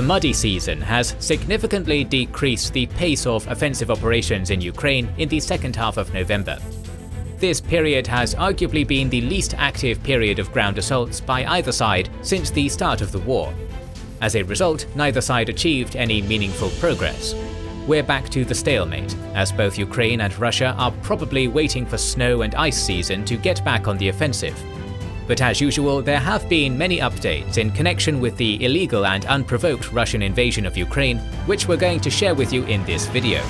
The muddy season has significantly decreased the pace of offensive operations in Ukraine in the second half of November. This period has arguably been the least active period of ground assaults by either side since the start of the war. As a result, neither side achieved any meaningful progress. We're back to the stalemate, as both Ukraine and Russia are probably waiting for snow and ice season to get back on the offensive. But as usual, there have been many updates in connection with the illegal and unprovoked Russian invasion of Ukraine, which we're going to share with you in this video.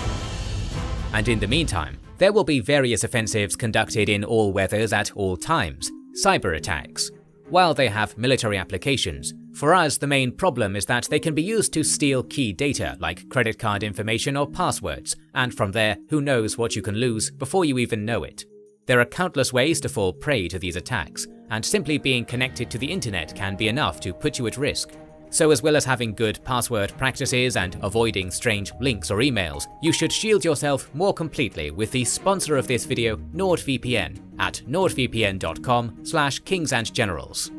And in the meantime, there will be various offensives conducted in all weathers at all times, cyber attacks. While they have military applications, for us the main problem is that they can be used to steal key data like credit card information or passwords, and from there who knows what you can lose before you even know it. There are countless ways to fall prey to these attacks, and simply being connected to the internet can be enough to put you at risk. So as well as having good password practices and avoiding strange links or emails, you should shield yourself more completely with the sponsor of this video, NordVPN, at nordvpn.com/kingsandgenerals.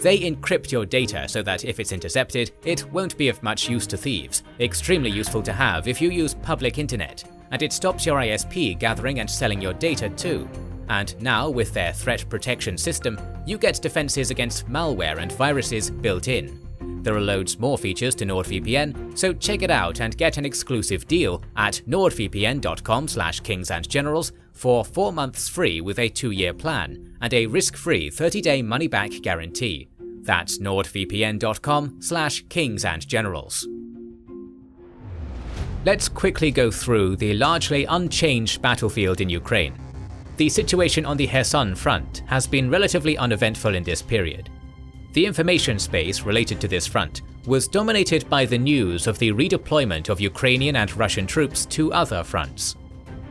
They encrypt your data so that if it's intercepted, it won't be of much use to thieves, extremely useful to have if you use public internet, and it stops your ISP gathering and selling your data too. And now, with their threat protection system, you get defenses against malware and viruses built in. There are loads more features to NordVPN, so check it out and get an exclusive deal at nordvpn.com/kingsandgenerals for 4 months free with a 2-year plan and a risk-free 30-day money-back guarantee. That's nordvpn.com/kingsandgenerals. Let's quickly go through the largely unchanged battlefield in Ukraine. The situation on the Kherson front has been relatively uneventful in this period. The information space related to this front was dominated by the news of the redeployment of Ukrainian and Russian troops to other fronts.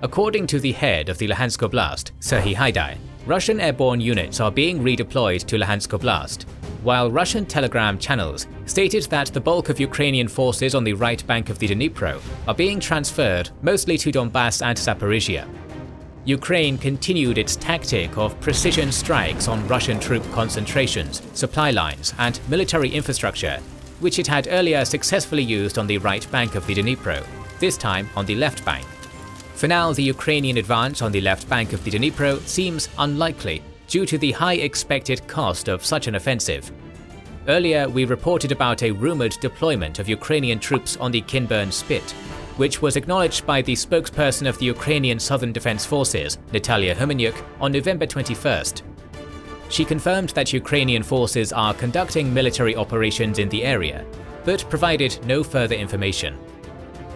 According to the head of the Luhansk Oblast, Serhii Haidai, Russian airborne units are being redeployed to Luhansk Oblast, while Russian telegram channels stated that the bulk of Ukrainian forces on the right bank of the Dnipro are being transferred mostly to Donbas and Zaporizhia. Ukraine continued its tactic of precision strikes on Russian troop concentrations, supply lines, and military infrastructure, which it had earlier successfully used on the right bank of the Dnipro, this time on the left bank. For now, the Ukrainian advance on the left bank of the Dnipro seems unlikely due to the high expected cost of such an offensive. Earlier, we reported about a rumored deployment of Ukrainian troops on the Kinburn Spit, which was acknowledged by the spokesperson of the Ukrainian Southern Defense Forces, Natalia Hermenyuk, on November 21st. She confirmed that Ukrainian forces are conducting military operations in the area, but provided no further information.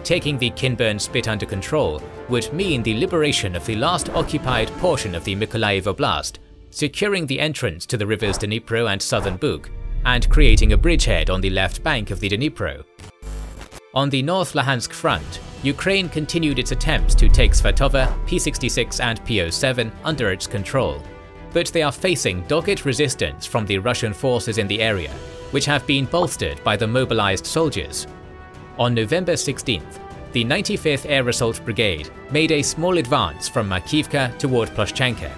Taking the Kinburn Spit under control would mean the liberation of the last occupied portion of the Mykolaiv Oblast, securing the entrance to the rivers Dnipro and Southern Bug, and creating a bridgehead on the left bank of the Dnipro. On the North Luhansk front, Ukraine continued its attempts to take Svatova, P66 and PO7 under its control, but they are facing dogged resistance from the Russian forces in the area, which have been bolstered by the mobilized soldiers. On November 16th, the 95th Air Assault Brigade made a small advance from Makivka toward Ploshchanka.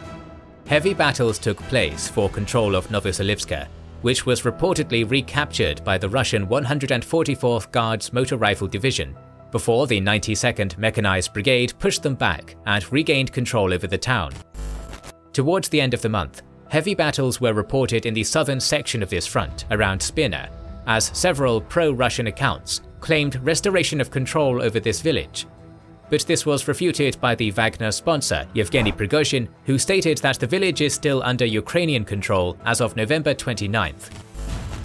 Heavy battles took place for control of Novoselivska, which was reportedly recaptured by the Russian 144th Guards Motor Rifle Division, before the 92nd Mechanized Brigade pushed them back and regained control over the town. Towards the end of the month, heavy battles were reported in the southern section of this front around Spirne, as several pro-Russian accounts claimed restoration of control over this village. But this was refuted by the Wagner sponsor Yevgeny Prigozhin, who stated that the village is still under Ukrainian control as of November 29th.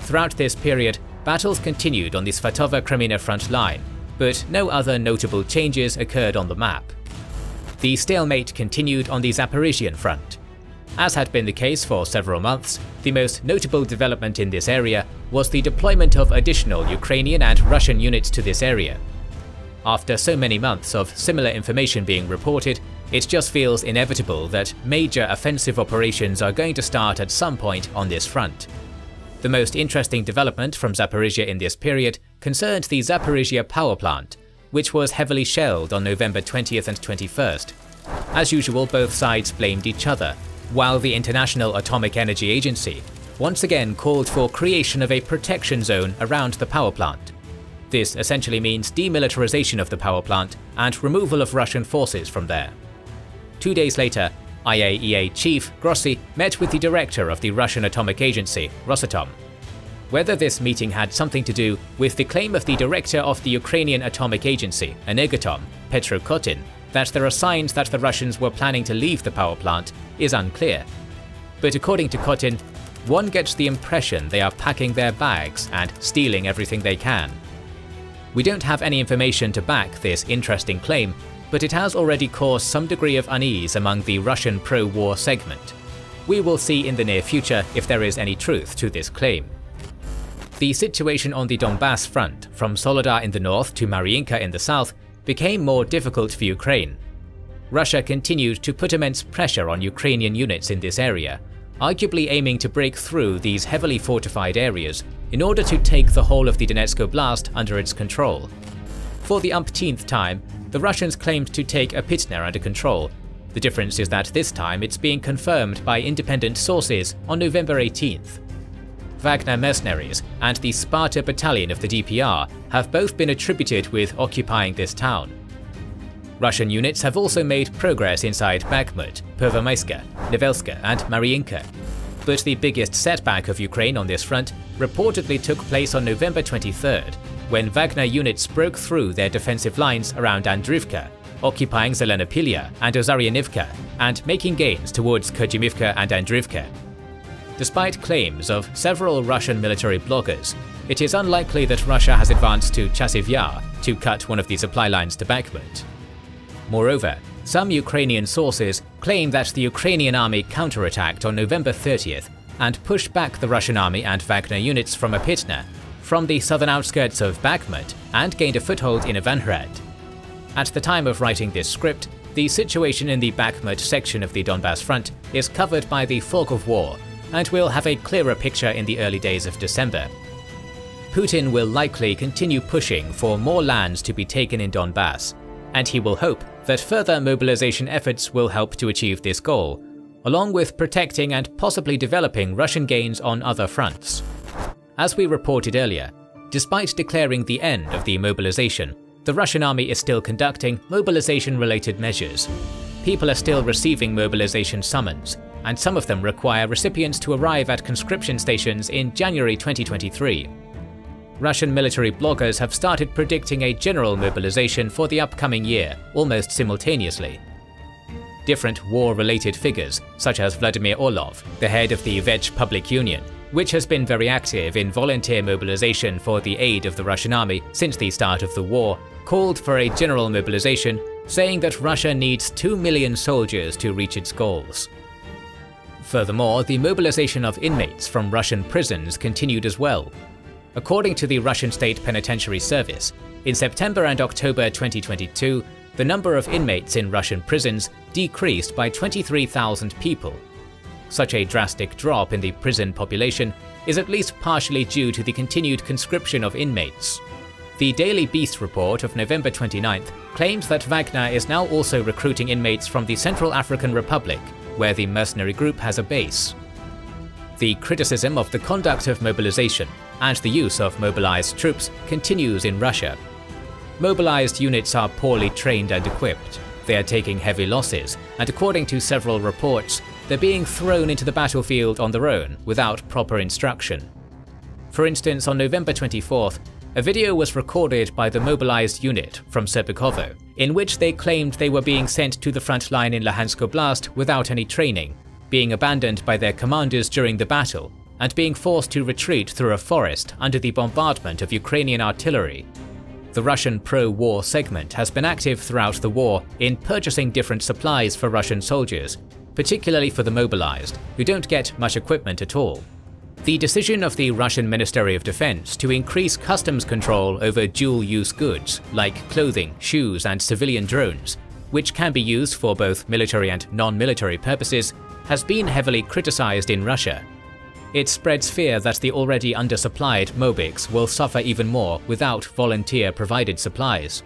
Throughout this period, battles continued on the Svatova-Kremina front line, but no other notable changes occurred on the map. The stalemate continued on the Zaporizhian front. As had been the case for several months, the most notable development in this area was the deployment of additional Ukrainian and Russian units to this area. After so many months of similar information being reported, it just feels inevitable that major offensive operations are going to start at some point on this front. The most interesting development from Zaporizhia in this period concerned the Zaporizhia power plant, which was heavily shelled on November 20th and 21st. As usual, both sides blamed each other, while the International Atomic Energy Agency once again called for creation of a protection zone around the power plant. This essentially means demilitarization of the power plant and removal of Russian forces from there. 2 days later, IAEA chief Grossi met with the director of the Russian Atomic Agency, Rosatom. Whether this meeting had something to do with the claim of the director of the Ukrainian Atomic Agency, Anegatom, Petro Kotin, that there are signs that the Russians were planning to leave the power plant is unclear. But according to Kotin, one gets the impression they are packing their bags and stealing everything they can. We don't have any information to back this interesting claim, but it has already caused some degree of unease among the Russian pro-war segment. We will see in the near future if there is any truth to this claim. The situation on the Donbas front, from Solodar in the north to Mariinka in the south, became more difficult for Ukraine. Russia continued to put immense pressure on Ukrainian units in this area, arguably aiming to break through these heavily fortified areas in order to take the whole of the Donetsk Oblast under its control. For the umpteenth time, the Russians claimed to take Apytner under control. The difference is that this time it's being confirmed by independent sources on November 18th. Wagner mercenaries and the Sparta battalion of the DPR have both been attributed with occupying this town. Russian units have also made progress inside Bakhmut, Pervomaiska, Novelska and Mariinka. But the biggest setback of Ukraine on this front reportedly took place on November 23rd, when Wagner units broke through their defensive lines around Andrivka, occupying Zelenopilya and Ozaryanivka and making gains towards Khodymivka and Andrivka. Despite claims of several Russian military bloggers, it is unlikely that Russia has advanced to Chasiv Yar to cut one of the supply lines to Bakhmut. Moreover, some Ukrainian sources claim that the Ukrainian army counterattacked on November 30th and pushed back the Russian army and Wagner units from Apytner, from the southern outskirts of Bakhmut, and gained a foothold in Ivanhrad. At the time of writing this script, the situation in the Bakhmut section of the Donbas front is covered by the fog of war, and we'll have a clearer picture in the early days of December. Putin will likely continue pushing for more lands to be taken in Donbas, and he will hope that further mobilization efforts will help to achieve this goal, along with protecting and possibly developing Russian gains on other fronts. As we reported earlier, despite declaring the end of the mobilization, the Russian army is still conducting mobilization-related measures. People are still receiving mobilization summons, and some of them require recipients to arrive at conscription stations in January 2023. Russian military bloggers have started predicting a general mobilization for the upcoming year, almost simultaneously. Different war-related figures, such as Vladimir Orlov, the head of the Vech Public Union, which has been very active in volunteer mobilization for the aid of the Russian army since the start of the war, called for a general mobilization, saying that Russia needs 2 million soldiers to reach its goals. Furthermore, the mobilization of inmates from Russian prisons continued as well. According to the Russian State Penitentiary Service, in September and October 2022, the number of inmates in Russian prisons decreased by 23,000 people. Such a drastic drop in the prison population is at least partially due to the continued conscription of inmates. The Daily Beast report of November 29th claims that Wagner is now also recruiting inmates from the Central African Republic, where the mercenary group has a base. The criticism of the conduct of mobilization and the use of mobilized troops continues in Russia. Mobilized units are poorly trained and equipped, they are taking heavy losses, and according to several reports, they're being thrown into the battlefield on their own without proper instruction. For instance, on November 24th, a video was recorded by the mobilized unit from Serpikovo, in which they claimed they were being sent to the front line in Luhansk Oblast without any training, being abandoned by their commanders during the battle, and being forced to retreat through a forest under the bombardment of Ukrainian artillery. The Russian pro-war segment has been active throughout the war in purchasing different supplies for Russian soldiers, particularly for the mobilized, who don't get much equipment at all. The decision of the Russian Ministry of Defense to increase customs control over dual-use goods like clothing, shoes, and civilian drones, which can be used for both military and non-military purposes, has been heavily criticized in Russia. It spreads fear that the already undersupplied Mobiks will suffer even more without volunteer-provided supplies.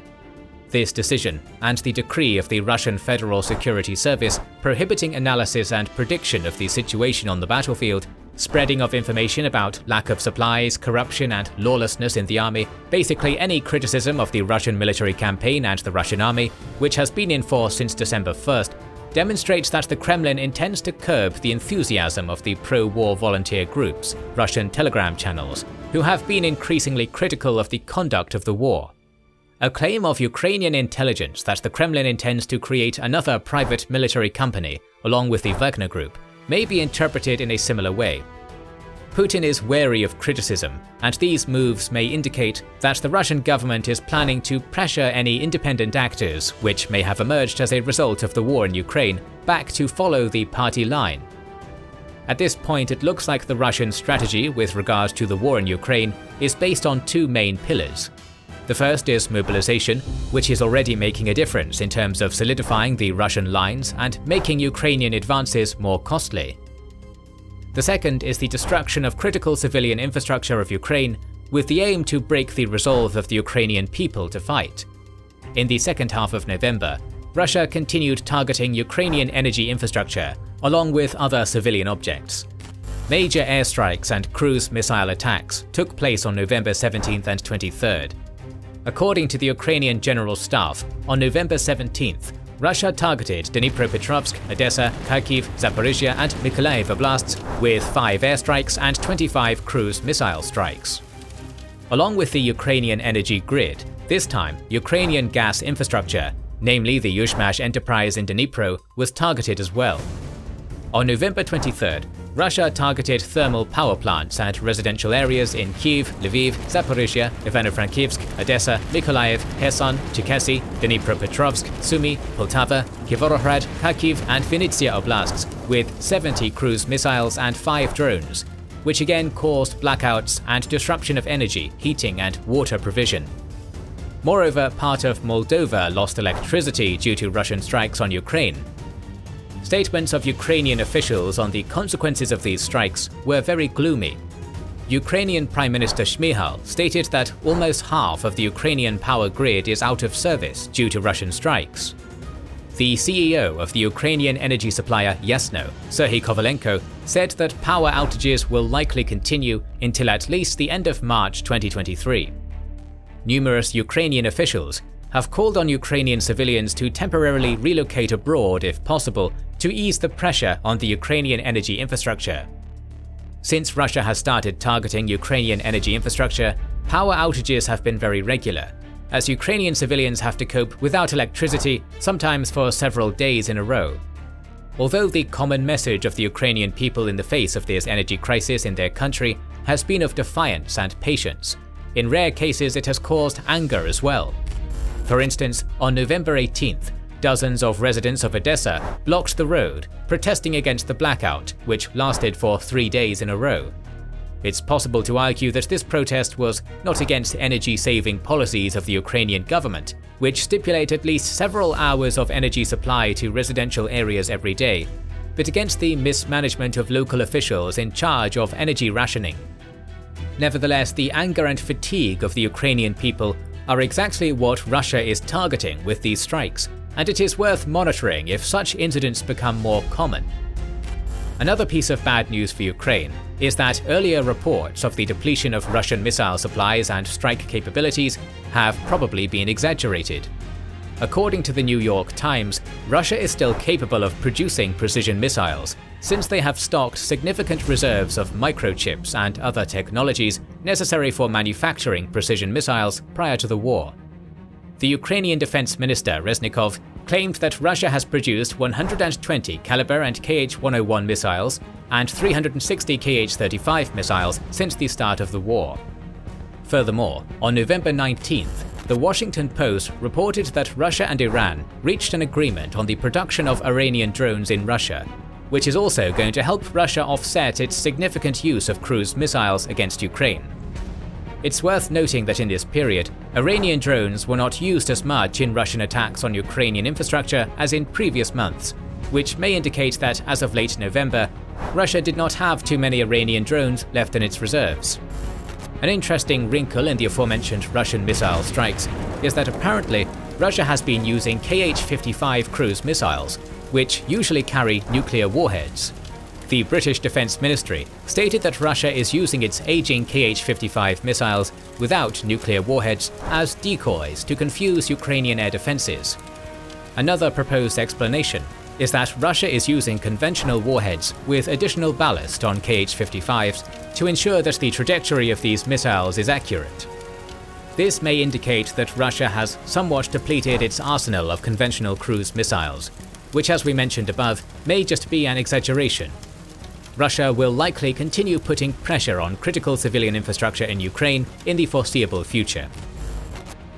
This decision, and the decree of the Russian Federal Security Service prohibiting analysis and prediction of the situation on the battlefield, Spreading of information about lack of supplies, corruption and lawlessness in the army, basically any criticism of the Russian military campaign and the Russian army, which has been in force since December 1st, demonstrates that the Kremlin intends to curb the enthusiasm of the pro-war volunteer groups, Russian telegram channels, who have been increasingly critical of the conduct of the war. A claim of Ukrainian intelligence that the Kremlin intends to create another private military company, along with the Wagner Group, may be interpreted in a similar way. Putin is wary of criticism, and these moves may indicate that the Russian government is planning to pressure any independent actors, which may have emerged as a result of the war in Ukraine, back to follow the party line. At this point, it looks like the Russian strategy with regard to the war in Ukraine is based on two main pillars. The first is mobilization, which is already making a difference in terms of solidifying the Russian lines and making Ukrainian advances more costly. The second is the destruction of critical civilian infrastructure of Ukraine, with the aim to break the resolve of the Ukrainian people to fight. In the second half of November, Russia continued targeting Ukrainian energy infrastructure, along with other civilian objects. Major airstrikes and cruise missile attacks took place on November 17th and 23rd. According to the Ukrainian General Staff, on November 17th, Russia targeted Dnipropetrovsk, Odessa, Kharkiv, Zaporizhia and Mykolaiv oblasts with 5 airstrikes and 25 cruise missile strikes. Along with the Ukrainian energy grid, this time Ukrainian gas infrastructure, namely the Yushmash Enterprise in Dnipro, was targeted as well. On November 23rd, Russia targeted thermal power plants and residential areas in Kyiv, Lviv, Zaporizhia, Ivano-Frankivsk, Odessa, Mykolaiv, Kherson, Cherkasy, Dnipropetrovsk, Sumy, Poltava, Kivorohrad, Kharkiv and Vinnytsia oblasts with 70 cruise missiles and 5 drones, which again caused blackouts and disruption of energy, heating and water provision. Moreover, part of Moldova lost electricity due to Russian strikes on Ukraine. Statements of Ukrainian officials on the consequences of these strikes were very gloomy. Ukrainian Prime Minister Shmihal stated that almost half of the Ukrainian power grid is out of service due to Russian strikes. The CEO of the Ukrainian energy supplier Yesno, Serhiy Kovalenko, said that power outages will likely continue until at least the end of March 2023. Numerous Ukrainian officials have called on Ukrainian civilians to temporarily relocate abroad if possible to ease the pressure on the Ukrainian energy infrastructure. Since Russia has started targeting Ukrainian energy infrastructure, power outages have been very regular, as Ukrainian civilians have to cope without electricity, sometimes for several days in a row. Although the common message of the Ukrainian people in the face of this energy crisis in their country has been of defiance and patience, in rare cases it has caused anger as well. For instance, on November 18th, dozens of residents of Odessa blocked the road, protesting against the blackout, which lasted for 3 days in a row. It's possible to argue that this protest was not against energy-saving policies of the Ukrainian government, which stipulate at least several hours of energy supply to residential areas every day, but against the mismanagement of local officials in charge of energy rationing. Nevertheless, the anger and fatigue of the Ukrainian people are exactly what Russia is targeting with these strikes, and it is worth monitoring if such incidents become more common. Another piece of bad news for Ukraine is that earlier reports of the depletion of Russian missile supplies and strike capabilities have probably been exaggerated. According to the New York Times, Russia is still capable of producing precision missiles, since they have stocked significant reserves of microchips and other technologies necessary for manufacturing precision missiles prior to the war. The Ukrainian Defense Minister Reznikov claimed that Russia has produced 120 caliber and Kh-101 missiles and 360 Kh-35 missiles since the start of the war. Furthermore, on November 19th, The Washington Post reported that Russia and Iran reached an agreement on the production of Iranian drones in Russia, which is also going to help Russia offset its significant use of cruise missiles against Ukraine. It's worth noting that in this period, Iranian drones were not used as much in Russian attacks on Ukrainian infrastructure as in previous months, which may indicate that as of late November, Russia did not have too many Iranian drones left in its reserves. An interesting wrinkle in the aforementioned Russian missile strikes is that apparently Russia has been using Kh-55 cruise missiles, which usually carry nuclear warheads. the British Defence Ministry stated that Russia is using its aging Kh-55 missiles without nuclear warheads as decoys to confuse Ukrainian air defences. Another proposed explanation is that Russia is using conventional warheads with additional ballast on Kh-55s to ensure that the trajectory of these missiles is accurate. This may indicate that Russia has somewhat depleted its arsenal of conventional cruise missiles, which, as we mentioned above, may just be an exaggeration. Russia will likely continue putting pressure on critical civilian infrastructure in Ukraine in the foreseeable future.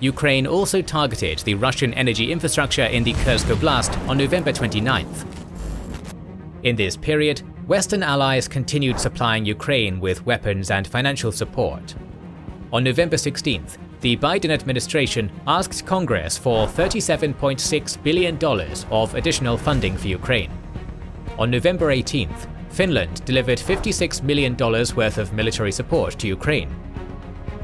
Ukraine also targeted the Russian energy infrastructure in the Kursk Oblast on November 29th. In this period, Western allies continued supplying Ukraine with weapons and financial support. On November 16th, the Biden administration asked Congress for $37.6 billion of additional funding for Ukraine. On November 18th, Finland delivered $56 million worth of military support to Ukraine.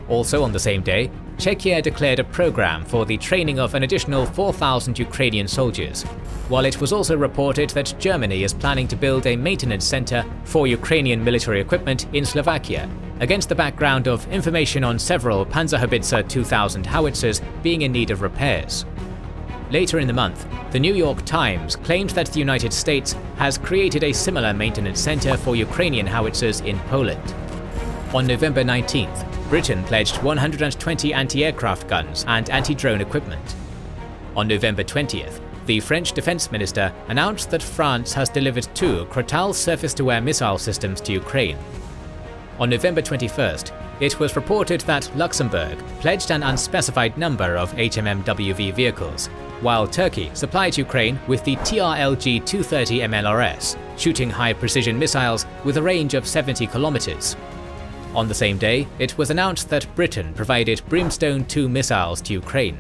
Also on the same day, Czechia declared a program for the training of an additional 4,000 Ukrainian soldiers, while it was also reported that Germany is planning to build a maintenance center for Ukrainian military equipment in Slovakia, against the background of information on several Panzerhaubitze 2000 howitzers being in need of repairs. Later in the month, the New York Times claimed that the United States has created a similar maintenance center for Ukrainian howitzers in Poland. On November 19th, Britain pledged 120 anti-aircraft guns and anti-drone equipment. On November 20th, the French defense minister announced that France has delivered 2 Kratal surface-to-air missile systems to Ukraine. On November 21st, it was reported that Luxembourg pledged an unspecified number of HMMWV vehicles, while Turkey supplied Ukraine with the TRLG-230 MLRS, shooting high-precision missiles with a range of 70 kilometers. On the same day, it was announced that Britain provided Brimstone 2 missiles to Ukraine.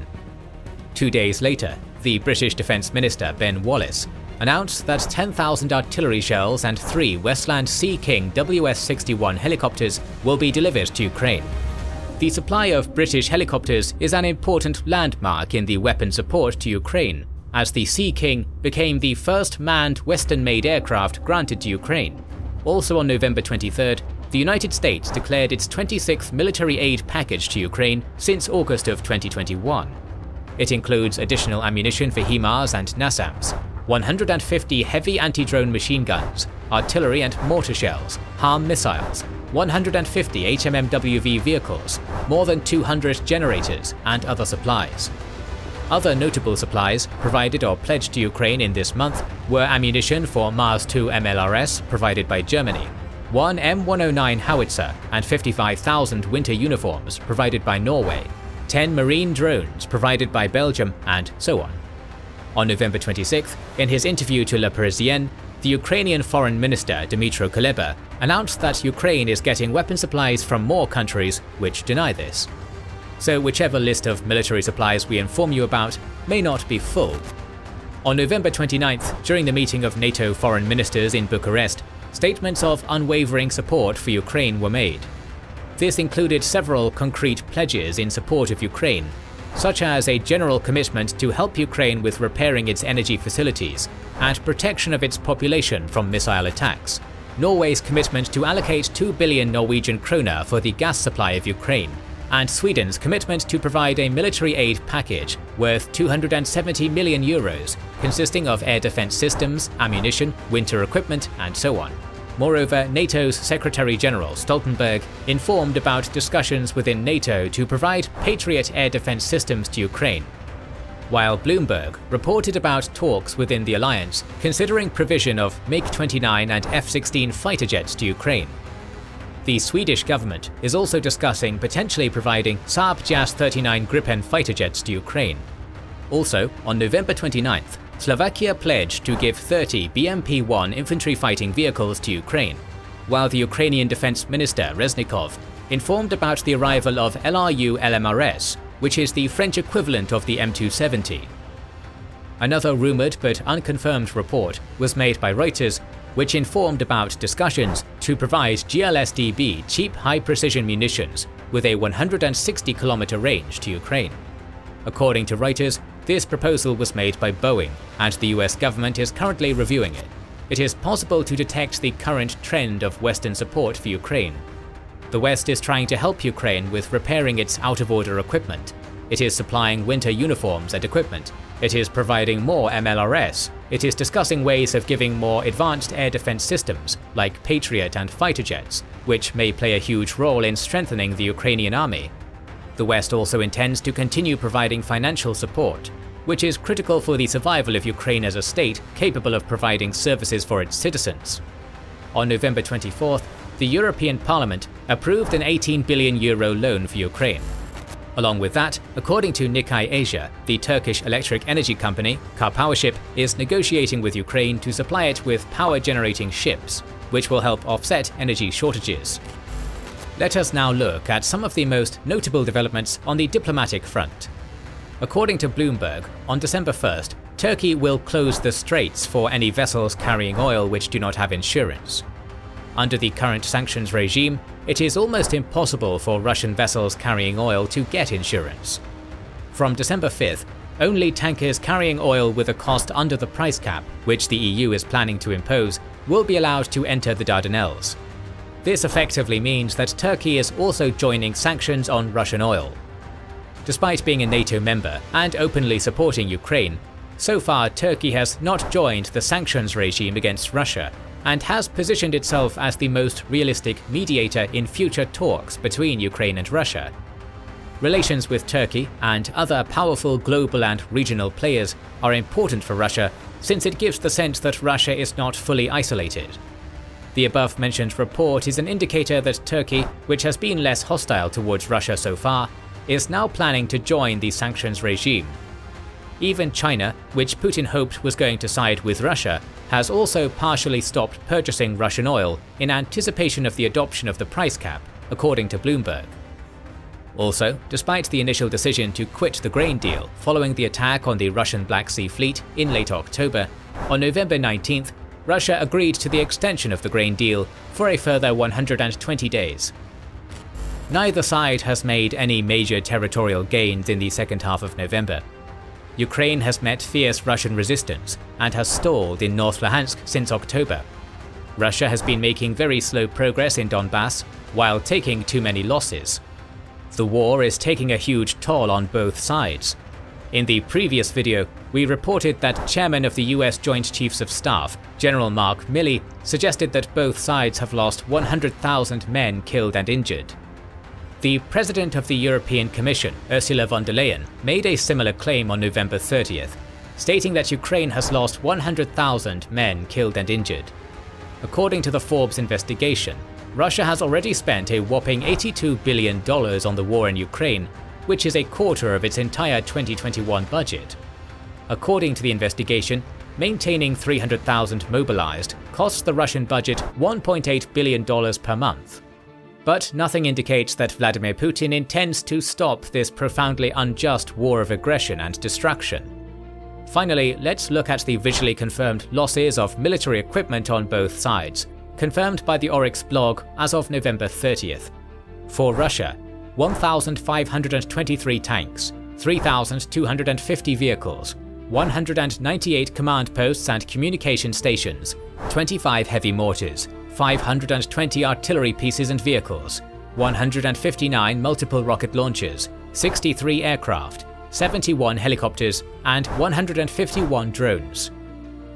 2 days later, the British Defence Minister Ben Wallace announced that 10,000 artillery shells and 3 Westland Sea King WS-61 helicopters will be delivered to Ukraine. The supply of British helicopters is an important landmark in the weapon support to Ukraine, as the Sea King became the first manned Western-made aircraft granted to Ukraine. Also on November 23rd, the United States declared its 26th military aid package to Ukraine since August of 2021. It includes additional ammunition for HIMARS and NASAMS, 150 heavy anti-drone machine guns, artillery and mortar shells, HARM missiles, 150 HMMWV vehicles, more than 200 generators, and other supplies. Other notable supplies provided or pledged to Ukraine in this month were ammunition for Mars 2 MLRS provided by Germany, 1 M109 howitzer and 55,000 winter uniforms provided by Norway, 10 marine drones provided by Belgium, and so on. On November 26th, in his interview to Le Parisien, the Ukrainian Foreign Minister Dmytro Kuleba announced that Ukraine is getting weapon supplies from more countries which deny this. So whichever list of military supplies we inform you about may not be full. On November 29th, during the meeting of NATO foreign ministers in Bucharest, statements of unwavering support for Ukraine were made. This included several concrete pledges in support of Ukraine, such as a general commitment to help Ukraine with repairing its energy facilities and protection of its population from missile attacks, Norway's commitment to allocate 2 billion Norwegian kroner for the gas supply of Ukraine, and Sweden's commitment to provide a military aid package worth €270 million, consisting of air defense systems, ammunition, winter equipment, and so on. Moreover, NATO's Secretary-General Stoltenberg informed about discussions within NATO to provide Patriot air defense systems to Ukraine, while Bloomberg reported about talks within the alliance considering provision of MiG-29 and F-16 fighter jets to Ukraine. The Swedish government is also discussing potentially providing Saab JAS 39 Gripen fighter jets to Ukraine. Also, on November 29th, Slovakia pledged to give 30 BMP-1 infantry fighting vehicles to Ukraine, while the Ukrainian Defense Minister Reznikov informed about the arrival of LRU LMRS, which is the French equivalent of the M270. Another rumored but unconfirmed report was made by Reuters, which informed about discussions to provide GLSDB cheap high-precision munitions with a 160-kilometer range to Ukraine. According to Reuters, this proposal was made by Boeing, and the US government is currently reviewing it. it is possible to detect the current trend of Western support for Ukraine. The West is trying to help Ukraine with repairing its out-of-order equipment. It is supplying winter uniforms and equipment. It is providing more MLRS. It is discussing ways of giving more advanced air defense systems, like Patriot and fighter jets, which may play a huge role in strengthening the Ukrainian army. The West also intends to continue providing financial support, which is critical for the survival of Ukraine as a state capable of providing services for its citizens. On November 24th, the European Parliament approved an €18 billion loan for Ukraine. Along with that, according to Nikkei Asia, the Turkish electric energy company, Karpowership, is negotiating with Ukraine to supply it with power-generating ships, which will help offset energy shortages. Let us now look at some of the most notable developments on the diplomatic front. According to Bloomberg, on December 1st, Turkey will close the straits for any vessels carrying oil which do not have insurance. Under the current sanctions regime, it is almost impossible for Russian vessels carrying oil to get insurance. From December 5th, only tankers carrying oil with a cost under the price cap, which the EU is planning to impose, will be allowed to enter the Dardanelles. This effectively means that Turkey is also joining sanctions on Russian oil. Despite being a NATO member and openly supporting Ukraine, so far Turkey has not joined the sanctions regime against Russia, and has positioned itself as the most realistic mediator in future talks between Ukraine and Russia. Relations with Turkey and other powerful global and regional players are important for Russia, since it gives the sense that Russia is not fully isolated. The above-mentioned report is an indicator that Turkey, which has been less hostile towards Russia so far, is now planning to join the sanctions regime. Even China, which Putin hoped was going to side with Russia, has also partially stopped purchasing Russian oil in anticipation of the adoption of the price cap, according to Bloomberg. Also, despite the initial decision to quit the grain deal following the attack on the Russian Black Sea Fleet in late October, on November 19th, Russia agreed to the extension of the grain deal for a further 120 days. Neither side has made any major territorial gains in the second half of November. Ukraine has met fierce Russian resistance and has stalled in North Luhansk since October. Russia has been making very slow progress in Donbas while taking too many losses. The war is taking a huge toll on both sides. In the previous video, we reported that Chairman of the US Joint Chiefs of Staff, General Mark Milley, suggested that both sides have lost 100,000 men killed and injured. The President of the European Commission, Ursula von der Leyen, made a similar claim on November 30th, stating that Ukraine has lost 100,000 men killed and injured. According to the Forbes investigation, Russia has already spent a whopping $82 billion on the war in Ukraine, which is a quarter of its entire 2021 budget. According to the investigation, maintaining 300,000 mobilized costs the Russian budget $1.8 billion per month. But nothing indicates that Vladimir Putin intends to stop this profoundly unjust war of aggression and destruction. Finally, let's look at the visually confirmed losses of military equipment on both sides, confirmed by the Oryx blog as of November 30th. For Russia, 1,523 tanks, 3,250 vehicles, 198 command posts and communication stations, 25 heavy mortars, 520 artillery pieces and vehicles, 159 multiple rocket launchers, 63 aircraft, 71 helicopters, and 151 drones.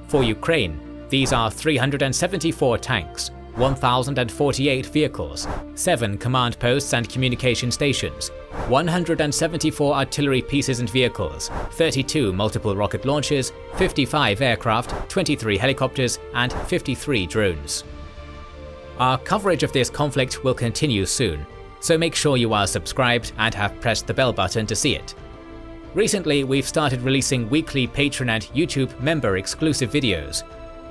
For Ukraine, these are 374 tanks, 1,048 vehicles, 7 command posts and communication stations, 174 artillery pieces and vehicles, 32 multiple rocket launchers, 55 aircraft, 23 helicopters, and 53 drones. Our coverage of this conflict will continue soon, so make sure you are subscribed and have pressed the bell button to see it. Recently, we've started releasing weekly Patreon and YouTube member exclusive videos.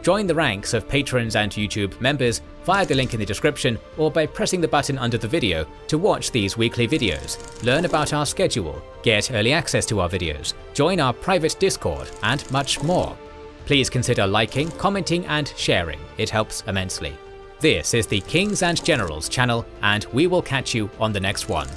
Join the ranks of patrons and YouTube members via the link in the description or by pressing the button under the video to watch these weekly videos, learn about our schedule, get early access to our videos, join our private Discord, and much more. Please consider liking, commenting, and sharing. It helps immensely. This is the Kings and Generals channel, and we will catch you on the next one.